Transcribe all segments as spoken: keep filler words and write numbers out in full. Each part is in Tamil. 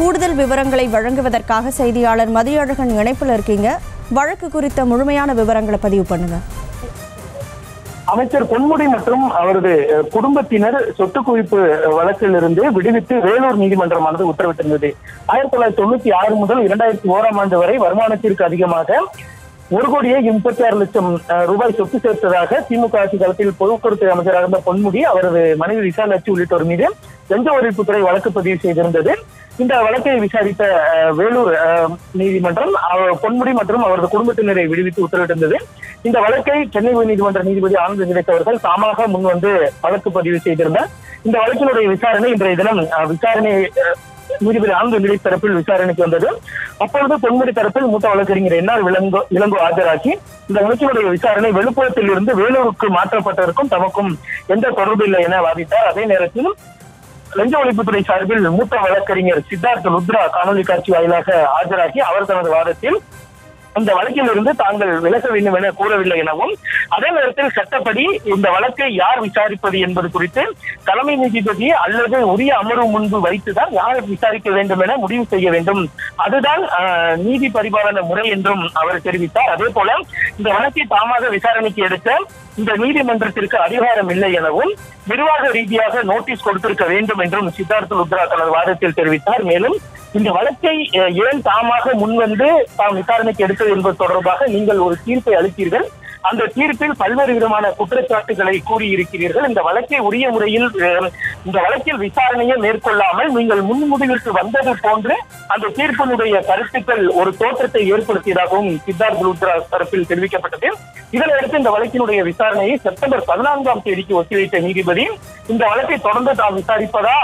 கூடுதல் விவரங்களை வழங்குவதற்காக செய்தியாளர் மதியழகன் இணைப்பில் இருக்கீங்க. வழக்கு குறித்த முழுமையான விவரங்களை பதிவு பண்ணுங்க. அமைச்சர் பொன்முடி மற்றும் அவரது குடும்பத்தினர் சொத்து குவிப்பு வழக்கிலிருந்து விடுவித்து வேலூர் நீதிமன்றமானது உத்தரவிட்டிருந்தது. ஆயிரத்தி தொள்ளாயிரத்தி தொண்ணூத்தி ஆறு முதல் இரண்டாயிரத்தி ஓராம் ஆண்டு வரை வருமானத்திற்கு அதிகமாக ஒரு கோடியே முப்பத்தி ஆறு லட்சம் ரூபாய் சொத்து சேர்த்ததாக திமுக ஆட்சி காலத்தில் பொதுக்குறை அமைச்சராக இருந்த பொன்முடி அவரது மனைவி விசாலாட்சி உள்ளிட்டோர் மீது லஞ்ச ஒழிப்புத்துறை வழக்கு பதிவு செய்திருந்தது. இந்த வழக்கை விசாரித்த வேலூர் நீதிமன்றம் பொன்முடி மற்றும் அவரது குடும்பத்தினரை விடுவித்து உத்தரவிட்டிருந்தது. இந்த வழக்கை சென்னை உயர்நீதிமன்ற நீதிபதி ஆனந்த விஜய் அவர்கள் தாமாக முன் வந்து வழக்கு பதிவு செய்திருந்தார். இந்த வழக்கினுடைய விசாரணை இன்றைய தினம் விசாரணை நீதிபதி ஆனந்த விஜய் தரப்பில் விசாரணைக்கு வந்தது. அப்பொழுது பொன்முடி தரப்பில் மூத்த வழக்கறிஞர் என்ஆர் இளங்கோ இளங்கோ ஆஜராகி இந்த வழக்கினுடைய விசாரணை வெளிப்புறத்தில் இருந்து வேலூருக்கு மாற்றப்பட்டதற்கும் தமக்கும் எந்த தொடர்பு இல்லை என வாதிட்டார். அதே நேரத்தில் லஞ்ச ஒழிப்புத்துறை சார்பில் மூத்த வழக்கறிஞர் சித்தார்த்த ருத்ரா காணொலி காட்சி வாயிலாக ஆஜராகி அவர் தனது வாதத்தில் இந்த வழக்கில் இருந்து தாங்கள் விலக வேண்டும் என கூறவில்லை எனவும் அதே நேரத்தில் சட்டப்படி இந்த வழக்கை யார் விசாரிப்பது என்பது குறித்து தலைமை நீதிபதி அல்லது உரிய அமர்வு முன்பு வைத்துதான் யார் விசாரிக்க வேண்டும் என முடிவு செய்ய வேண்டும், அதுதான் நீதி பரிபாலன முறை என்றும் அவர் தெரிவித்தார். அதே போல இந்த வழக்கை தாமாக விசாரணைக்கு எடுத்த இந்த நீதிமன்றத்திற்கு அதிகாரம் இல்லை எனவும் நிர்வாக ரீதியாக நோட்டீஸ் கொடுத்திருக்க வேண்டும் என்றும் சித்தார்த்த ருத்ரா தனது வாதத்தில் தெரிவித்தார். மேலும் இந்த வழக்கை ஏன் தாமாக முன்வந்து தாம் விசாரணைக்கு எடுத்தது என்பது தொடர்பாக நீங்கள் ஒரு தீர்ப்பை அளித்தீர்கள், அந்த தீர்ப்பில் பல்வேறு விதமான குற்றச்சாட்டுகளை கூறியிருக்கிறீர்கள், இந்த வழக்கை உரிய முறையில் இந்த வழக்கில் விசாரணையை மேற்கொள்ளாமல் நீங்கள் முன்முடிவிற்கு வந்தது போன்று அந்த தீர்ப்பினுடைய கருத்துக்கள் ஒரு தோற்றத்தை ஏற்படுத்தியதாகவும் சித்தார்த்த ருத்ரா தரப்பில் தெரிவிக்கப்பட்டது. இதனையடுத்து இந்த வழக்கினுடைய விசாரணையை செப்டம்பர் பதினான்காம் தேதிக்கு ஒத்திவைத்த நீதிபதி இந்த வழக்கை தொடர்ந்து தாம் விசாரிப்பதா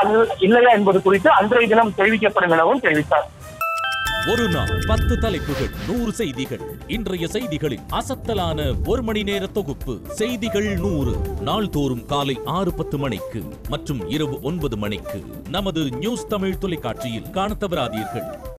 இல்லையா என்பது குறித்து அன்றைய தினம் தெரிவிக்கப்படும் எனவும் தெரிவித்தார். ஒரு நாள் பத்து தலைப்புகள், நூறு செய்திகள். இன்றைய செய்திகளின் அசத்தலான ஒரு மணி நேர தொகுப்பு செய்திகள் நூறு. நாள்தோறும் காலை ஆறு பத்து மணிக்கு மற்றும் இரவு ஒன்பது மணிக்கு நமது நியூஸ் தமிழ் தொலைக்காட்சியில் காண தவறாதீர்கள்.